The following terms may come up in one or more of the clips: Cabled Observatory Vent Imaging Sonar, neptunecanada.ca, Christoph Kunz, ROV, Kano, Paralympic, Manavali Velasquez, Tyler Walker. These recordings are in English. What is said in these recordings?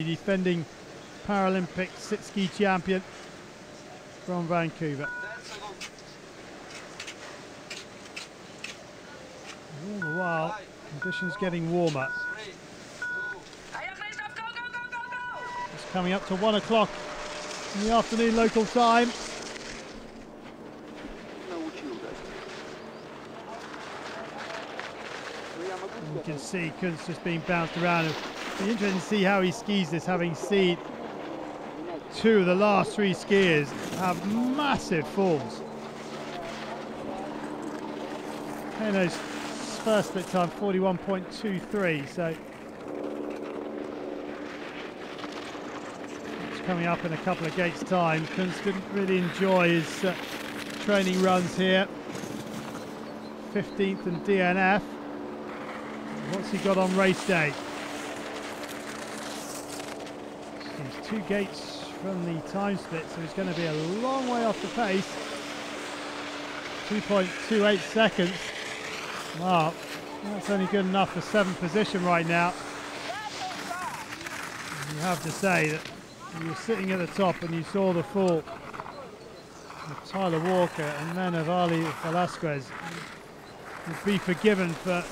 The defending Paralympic sit-ski champion from Vancouver. All the while, conditions getting warmer. It's coming up to 1 o'clock in the afternoon local time. And you can see Kunz just being bounced around. It'll be interesting to see how he skis this, having seen two of the last three skiers have massive falls. Heno's first split time, 41.23, so it's coming up in a couple of gates' time. Kunz didn't really enjoy his training runs here. 15th and DNF. What's he got on race day? He's two gates from the time split, so he's going to be a long way off the pace. 2.28 seconds. Wow, that's only good enough for 7th position right now. And you have to say that you were sitting at the top and you saw the fall of Tyler Walker and Manavali Velasquez. You'd be forgiven for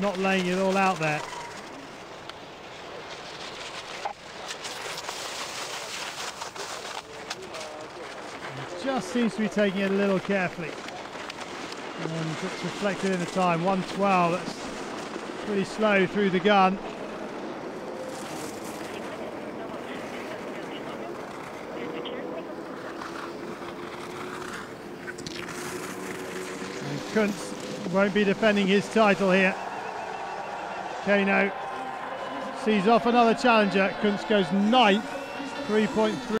not laying it all out there. Just seems to be taking it a little carefully, and it's reflected in the time, 1:12. That's pretty slow through the gun. And Kunz won't be defending his title here. Kano sees off another challenger. Kunz goes ninth, 3.3.